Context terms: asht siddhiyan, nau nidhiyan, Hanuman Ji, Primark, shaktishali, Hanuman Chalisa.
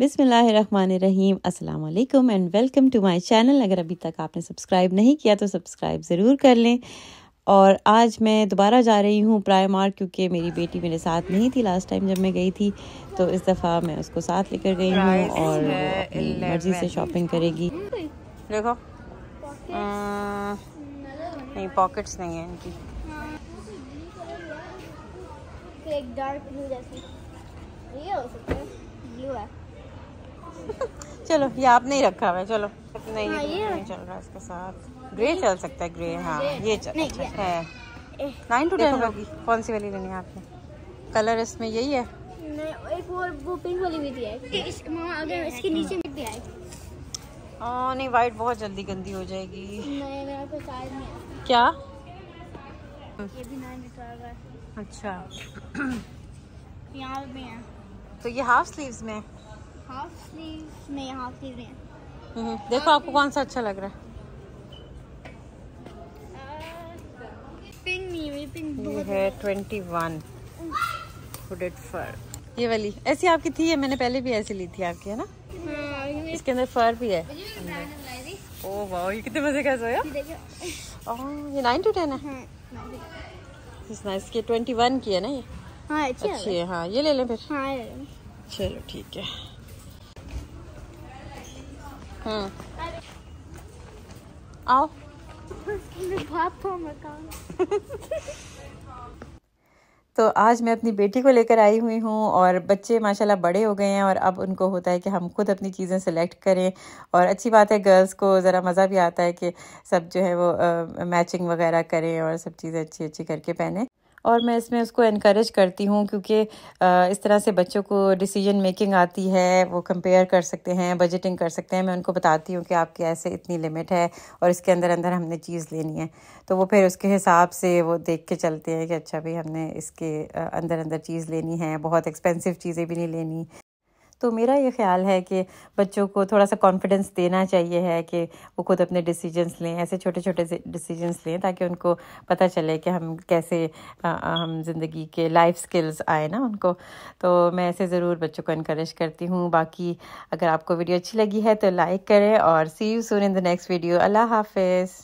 बिस्मिल्लाहिर्रहमानिर्रहीम अस्सलाम वालेकुम and welcome to my channel. अगर अभी तक आपने सब्सक्राइब नहीं किया तो सब्सक्राइब ज़रूर कर लें। और आज मैं दोबारा जा रही हूँ प्राइमार्क, क्योंकि मेरी बेटी मेरे साथ नहीं थी लास्ट टाइम जब मैं गई थी, तो इस दफ़ा मैं उसको साथ लेकर गई हूँ और अपनी मर्जी से शॉपिंग करेगी। देखो नहीं पॉकेट्स नहीं है इनकी, तो एक डार्क ब्लू जैसी ये हो सकता है, ब्लू है। चलो ये आपने ही रखा हुआ है। चलो नहीं हाँ, ये नहीं चल रहा इसके साथ। ग्रे चल सकता है, ग्रे हाँ ये चल अच्छा है। 9 to 10 होगी। कौन सी वाली लेनी है आपने? कलर इसमें यही है। नहीं एक वो पिंक वाली भी थी है। इस मामा अगर इसके नीचे में भी आए हाँ नहीं वाइट बहुत जल्दी गंदी हो जाएगी। नहीं मेरा कोई साइज नहीं। क्या ये भी 9 है? अच्छा यहाँ भी है। तो ये हाफ स्लीव्स में देखो आपको कौन सा अच्छा लग रहा है? पिंक नहीं, पिंक बहुत है। 21 हुडेड फर ये वाली ऐसी आपकी थी है, मैंने पहले भी ऐसी ली थी आपकी है ना। इसके अंदर फर भी है। ओह वाओ ये कितने मजे का सोया। ओह ये 9 to 10 है। इस नाइस के 21 की है ना ये। हाँ अच्छी है। हाँ ये ले लें फिर। हाँ चलो ठीक है। आओ तो आज मैं अपनी बेटी को लेकर आई हुई हूँ और बच्चे माशाल्लाह बड़े हो गए हैं और अब उनको होता है कि हम खुद अपनी चीज़ें सेलेक्ट करें। और अच्छी बात है, गर्ल्स को ज़रा मज़ा भी आता है कि सब जो है वो मैचिंग वगैरह करें और सब चीज़ें अच्छी अच्छी करके पहने। और मैं इसमें उसको इनकरेज करती हूँ क्योंकि इस तरह से बच्चों को डिसीजन मेकिंग आती है, वो कंपेयर कर सकते हैं, बजटिंग कर सकते हैं। मैं उनको बताती हूँ कि आपके ऐसे इतनी लिमिट है और इसके अंदर अंदर हमने चीज़ लेनी है, तो वो फिर उसके हिसाब से वो देख के चलते हैं कि अच्छा भाई हमने इसके अंदर अंदर चीज़ लेनी है, बहुत एक्सपेंसिव चीज़ें भी नहीं लेनी। तो मेरा ये ख्याल है कि बच्चों को थोड़ा सा कॉन्फिडेंस देना चाहिए है कि वो खुद अपने डिसीजंस लें, ऐसे छोटे छोटे डिसीजंस लें ताकि उनको पता चले कि हम कैसे हम ज़िंदगी के लाइफ स्किल्स आए ना उनको। तो मैं ऐसे ज़रूर बच्चों को इनकरेज करती हूँ। बाकी अगर आपको वीडियो अच्छी लगी है तो लाइक करें और see you soon in the next video. अल्लाह हाफिज़।